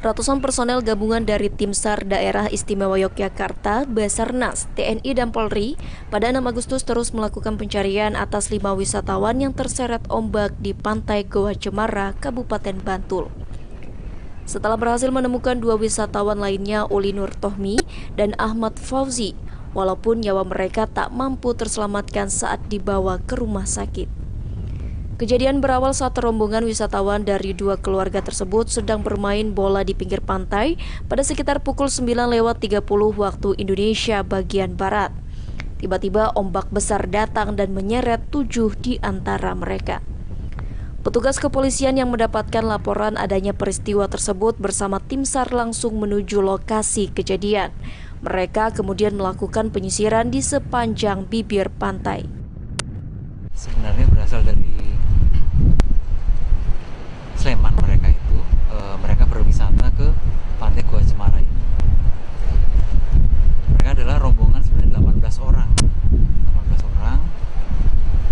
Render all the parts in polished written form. Ratusan personel gabungan dari Tim SAR Daerah Istimewa Yogyakarta, Basarnas, TNI, dan Polri pada 6 Agustus terus melakukan pencarian atas 5 wisatawan yang terseret ombak di Pantai Goa Cemara, Kabupaten Bantul. Setelah berhasil menemukan 2 wisatawan lainnya, Uli Nur Tohmi dan Ahmad Fauzi, walaupun nyawa mereka tak mampu terselamatkan saat dibawa ke rumah sakit. Kejadian berawal saat rombongan wisatawan dari 2 keluarga tersebut sedang bermain bola di pinggir pantai pada sekitar pukul 9.30 waktu Indonesia bagian Barat. Tiba-tiba ombak besar datang dan menyeret 7 di antara mereka. Petugas kepolisian yang mendapatkan laporan adanya peristiwa tersebut bersama tim SAR langsung menuju lokasi kejadian. Mereka kemudian melakukan penyisiran di sepanjang bibir pantai. Sebenarnya berasal dari Sleman mereka itu, mereka berwisata ke Pantai Goa Cemara ini. Mereka adalah rombongan sebenarnya 18 orang.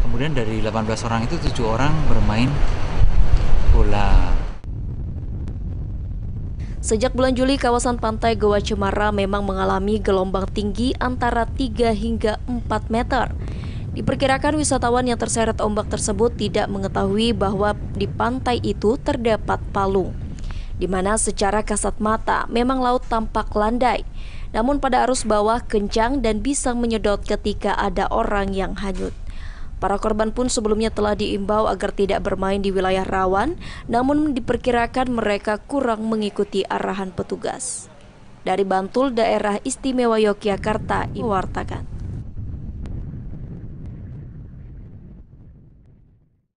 Kemudian dari 18 orang itu 7 orang bermain bola. Sejak bulan Juli, kawasan Pantai Goa Cemara memang mengalami gelombang tinggi antara 3 hingga 4 meter. Diperkirakan wisatawan yang terseret ombak tersebut tidak mengetahui bahwa di pantai itu terdapat palung, di mana secara kasat mata memang laut tampak landai, namun pada arus bawah kencang dan bisa menyedot ketika ada orang yang hanyut. Para korban pun sebelumnya telah diimbau agar tidak bermain di wilayah rawan, namun diperkirakan mereka kurang mengikuti arahan petugas. Dari Bantul, Daerah Istimewa Yogyakarta, diwartakan.